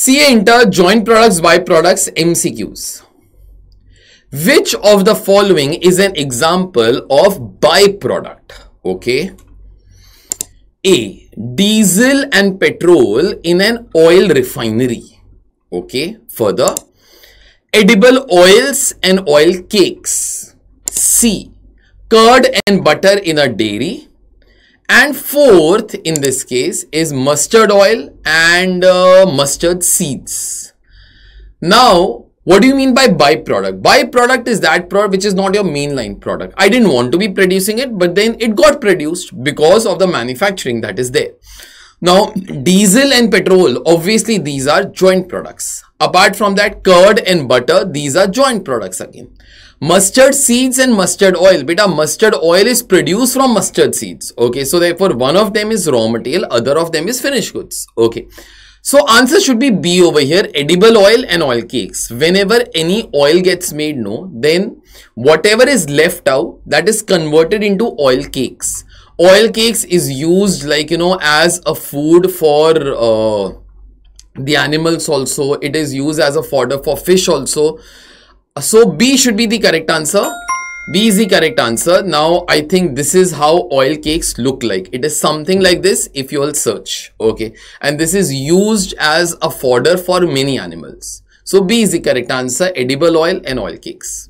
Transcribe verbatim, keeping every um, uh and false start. C A Inter joint products, byproducts, M C Qs. Which of the following is an example of byproduct? Okay. A. Diesel and petrol in an oil refinery. Okay. Further, edible oils and oil cakes. C. Curd and butter in a dairy. And fourth, in this case, is mustard oil and uh, mustard seeds. Now, what do you mean by byproduct? Byproduct is that product which is not your mainline product. I didn't want to be producing it, but then it got produced because of the manufacturing that is there. Now, diesel and petrol, obviously these are joint products. Apart from that, curd and butter, these are joint products again. Mustard seeds and mustard oil, beta, mustard oil is produced from mustard seeds. Okay, so therefore one of them is raw material, other of them is finished goods. Okay, so answer should be B over here, edible oil and oil cakes. Whenever any oil gets made, no, then whatever is left out, that is converted into oil cakes. Oil cakes is used like, you know, as a food for uh, the animals also. It is used as a fodder for fish also. So B should be the correct answer. B is the correct answer. Now, I think this is how oil cakes look like. It is something like this if you all search. Okay. And this is used as a fodder for many animals. So B is the correct answer. Edible oil and oil cakes.